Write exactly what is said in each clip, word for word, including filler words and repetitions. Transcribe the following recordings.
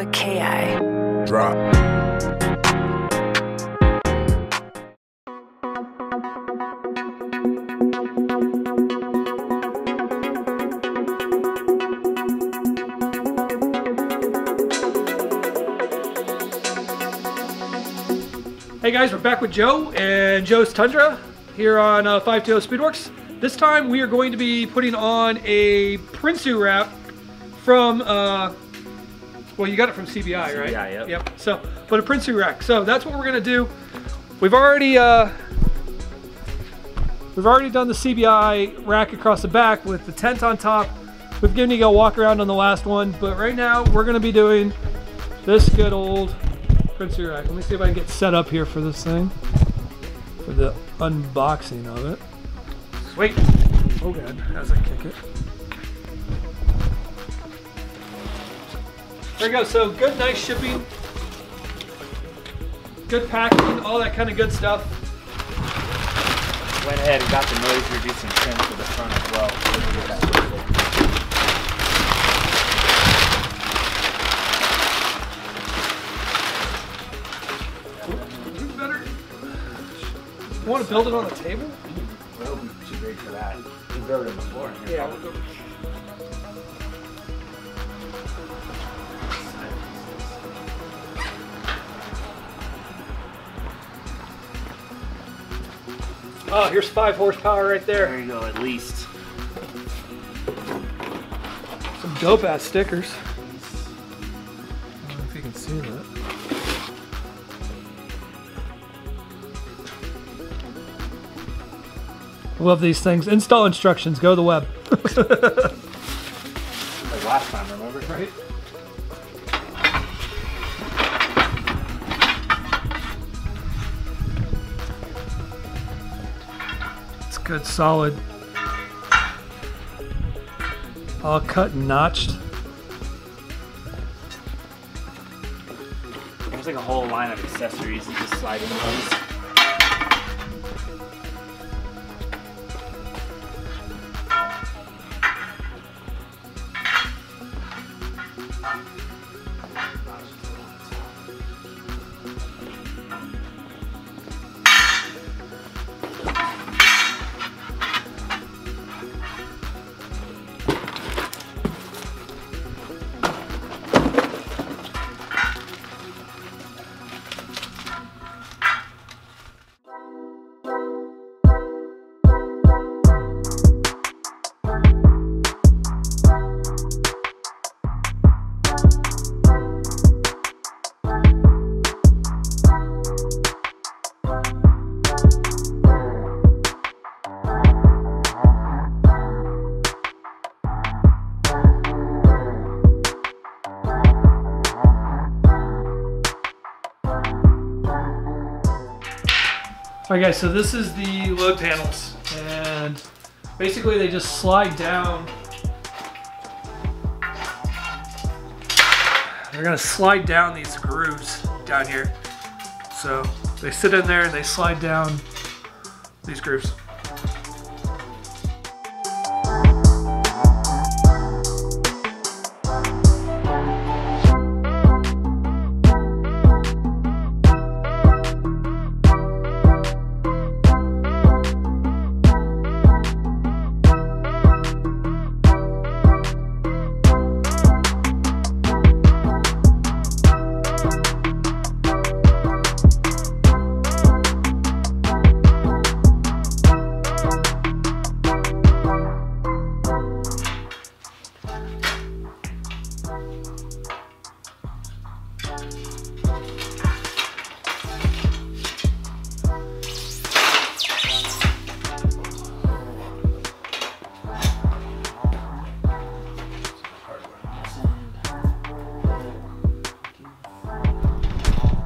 M K I. Drop. Hey guys, we're back with Joe and Joe's Tundra here on uh, five twenty Speedworks. This time we are going to be putting on a Prinsu wrap from, uh, well, you got it from C B I, right? Yeah, yep. yep. So, but a Prinsu rack. So that's what we're gonna do. We've already uh, we've already done the C B I rack across the back with the tent on top. We've given you a walk around on the last one, but right now we're gonna be doing this good old Prinsu rack. Let me see if I can get set up here for this thing, for the unboxing of it. Sweet. Oh god, as I kick it. There you go. So good, nice shipping, good packing, all that kind of good stuff. Went ahead and got the noise reducing trim for the front as well. You want to build it on the table? Well, it's too big for that. You can build it on the floor. Here. Yeah, we'll go. Oh, here's five horsepower right there. There you go, at least. Some dope ass stickers. I don't know if you can see that. Love these things. Install instructions. Go to the web. Like last time, remember? Right? It's good, solid. All cut and notched. There's like a whole line of accessories and just sliding ones. Alright guys, so this is the load panels, and basically they just slide down. They're going to slide down these grooves down here. So they sit in there and they slide down these grooves.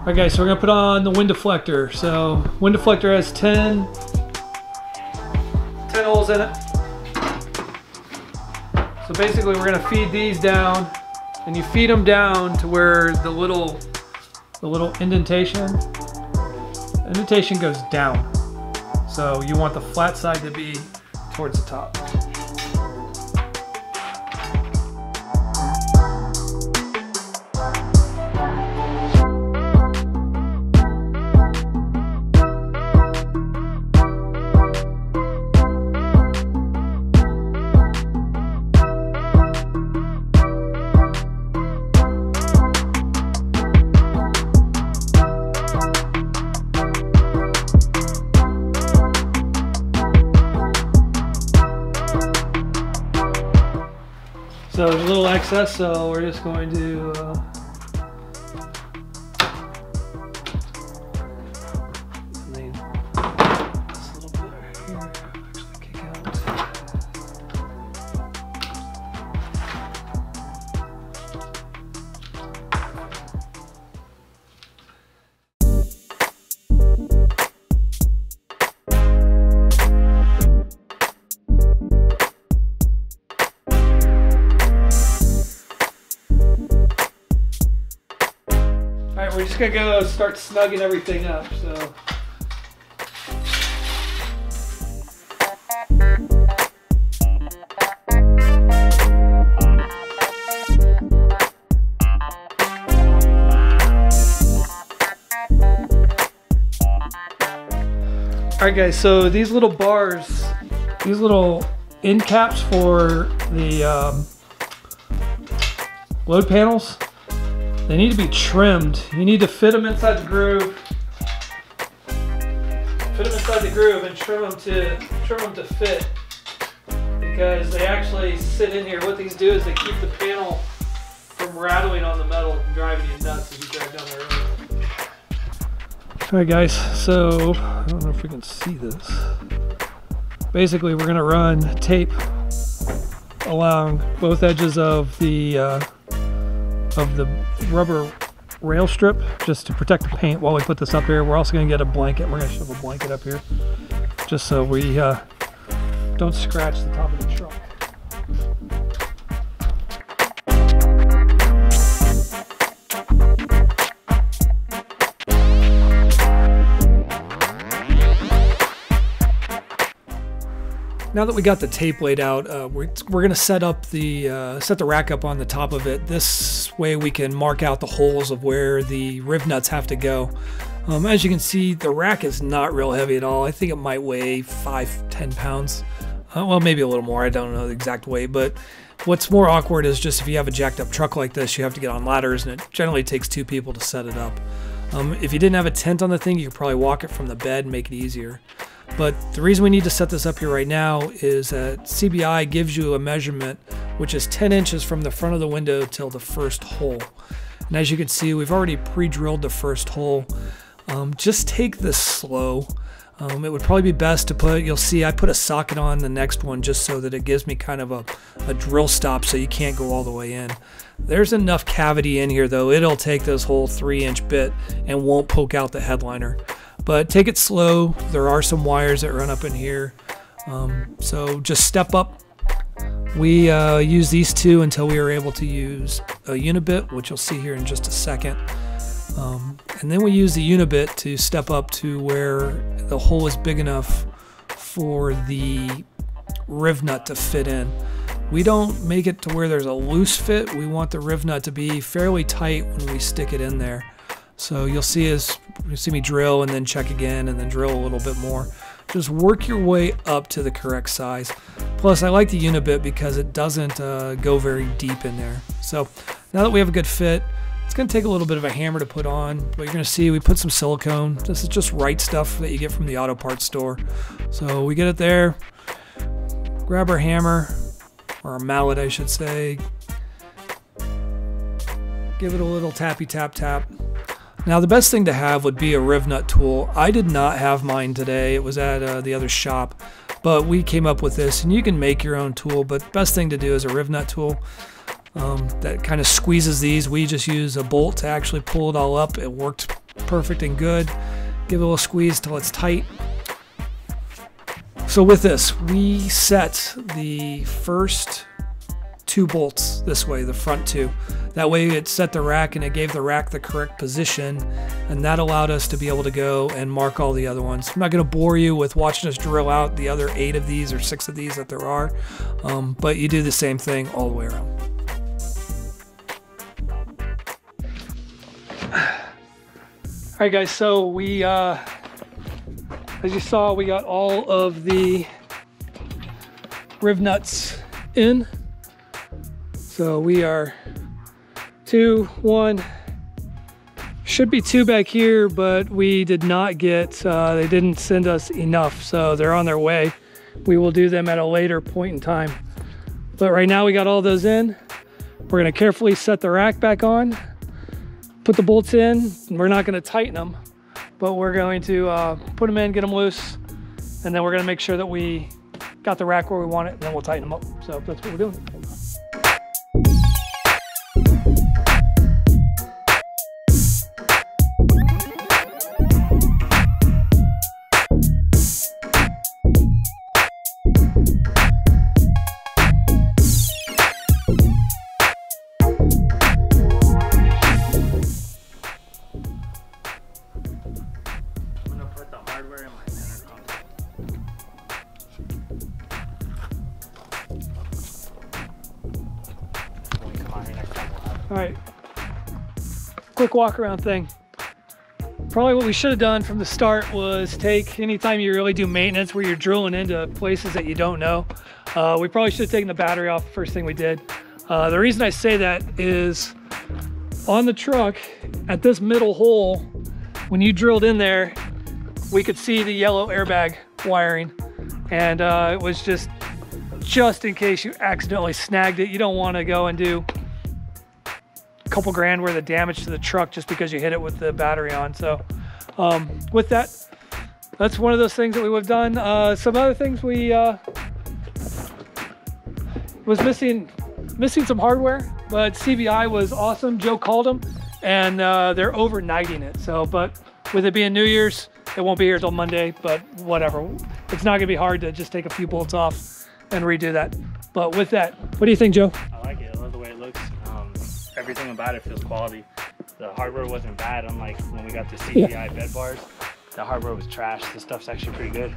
Alright guys, so we're gonna put on the wind deflector. So wind deflector has ten holes in it. So basically we're gonna feed these down, and you feed them down to where the little the little indentation indentation goes down. So you want the flat side to be towards the top. So there's a little excess, so we're just going to uh, we're just gonna go start snugging everything up, so. All right guys, so these little bars, these little end caps for the um, load panels, they need to be trimmed. You need to fit them inside the groove. Fit them inside the groove and trim them to trim them to fit, because they actually sit in here. What these do is they keep the panel from rattling on the metal and driving you nuts as you drive down the road. All right, guys. So I don't know if we can see this. Basically, we're gonna run tape along both edges of the uh, of the rubber rail strip just to protect the paint while we put this up here. We're also going to get a blanket. We're going to shove a blanket up here just so we uh, don't scratch the top of the truck. Now that we got the tape laid out, uh, we're, we're gonna set up the uh, set the rack up on the top of it. This way we can mark out the holes of where the riv nuts have to go. Um, as you can see, the rack is not real heavy at all. I think it might weigh five, ten pounds. Uh, well, maybe a little more, I don't know the exact weight, but what's more awkward is just if you have a jacked up truck like this, you have to get on ladders and it generally takes two people to set it up. Um, if you didn't have a tent on the thing, you could probably walk it from the bed and make it easier. But the reason we need to set this up here right now is that C B I gives you a measurement, which is ten inches from the front of the window till the first hole. And as you can see, we've already pre-drilled the first hole. Um, just take this slow. Um, it would probably be best to put, you'll see I put a socket on the next one just so that it gives me kind of a, a drill stop so you can't go all the way in. There's enough cavity in here though, it'll take this whole three inch bit and won't poke out the headliner. But take it slow, there are some wires that run up in here. Um, so just step up. We uh, use these two until we are able to use a unibit, which you'll see here in just a second. Um, and then we use the unibit to step up to where the hole is big enough for the riv nut to fit in. We don't make it to where there's a loose fit. We want the riv nut to be fairly tight when we stick it in there. So you'll see us, you'll see me drill and then check again and then drill a little bit more. Just work your way up to the correct size. Plus I like the unibit because it doesn't uh, go very deep in there. So now that we have a good fit, it's gonna take a little bit of a hammer to put on, but you're gonna see we put some silicone. This is just right stuff that you get from the auto parts store. So we get it there, grab our hammer, or our mallet I should say, give it a little tappy tap tap. Now the best thing to have would be a riv nut tool. I did not have mine today, it was at uh, the other shop, but we came up with this and you can make your own tool, but best thing to do is a riv nut tool. Um, that kind of squeezes these. We just use a bolt to actually pull it all up. It worked perfect and good. Give it a little squeeze till it's tight. So with this, we set the first two bolts this way, the front two. That way it set the rack and it gave the rack the correct position, and that allowed us to be able to go and mark all the other ones. I'm not going to bore you with watching us drill out the other eight of these or six of these that there are, um, but you do the same thing all the way around. All right guys, so we, uh, as you saw, we got all of the riv nuts in. So we are two, one, should be two back here, but we did not get, uh, they didn't send us enough. So they're on their way. We will do them at a later point in time. But right now we got all those in. We're gonna carefully set the rack back on, put the bolts in. We're not gonna tighten them, but we're going to uh, put them in, get them loose, and then we're gonna make sure that we got the rack where we want it, and then we'll tighten them up. So that's what we're doing. All right, quick walk around thing. Probably what we should have done from the start was take, anytime you really do maintenance where you're drilling into places that you don't know, uh, we probably should have taken the battery off the first thing we did. Uh, the reason I say that is on the truck, at this middle hole, when you drilled in there, we could see the yellow airbag wiring. And uh, it was just, just in case you accidentally snagged it, you don't wanna go and do couple grand worth of damage to the truck just because you hit it with the battery on. So um, with that, that's one of those things that we would have done. Uh, some other things we uh, was missing, missing some hardware, but C B I was awesome. Joe called them and uh, they're overnighting it. So, but with it being New Year's, it won't be here till Monday, but whatever. It's not gonna be hard to just take a few bolts off and redo that. But with that, what do you think, Joe? I like it, I love the way it looks. Everything about it feels quality. The hardware wasn't bad, unlike when we got the C B I yeah. bed bars. The hardware was trash. The stuff's actually pretty good.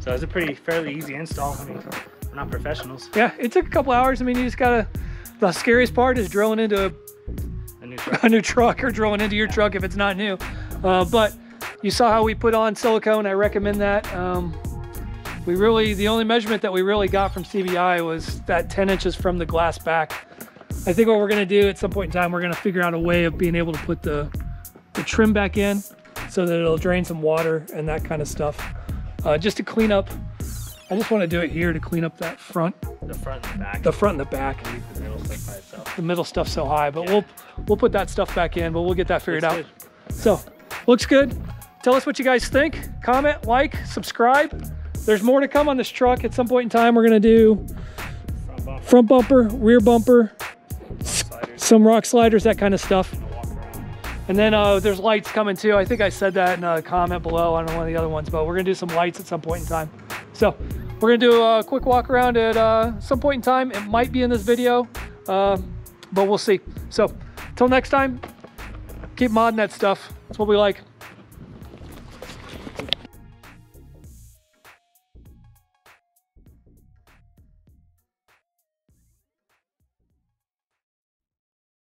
So it was a pretty fairly easy install. I mean, we're not professionals. Yeah, it took a couple hours. I mean, you just gotta, the scariest part is drilling into a, a, new, truck. a new truck or drilling into your yeah. truck if it's not new. Uh, but you saw how we put on silicone. I recommend that. Um, we really, the only measurement that we really got from C B I was that ten inches from the glass back. I think what we're gonna do at some point in time, we're gonna figure out a way of being able to put the, the trim back in so that it'll drain some water and that kind of stuff. Uh, just to clean up, I just wanna do it here to clean up that front. The front and the back. The front and the back. The middle stuff by itself. The middle stuff's so high, but yeah. we'll we'll put that stuff back in, but we'll get that figured looks out. Good. So, looks good. Tell us what you guys think. Comment, like, subscribe. There's more to come on this truck. At some point in time, we're gonna do front bumper, front bumper rear bumper, some rock sliders, that kind of stuff. And then uh, there's lights coming too. I think I said that in a comment below on one of the other ones, but we're gonna do some lights at some point in time. So we're gonna do a quick walk around at uh, some point in time. It might be in this video, uh, but we'll see. So till next time, keep modding that stuff. That's what we like.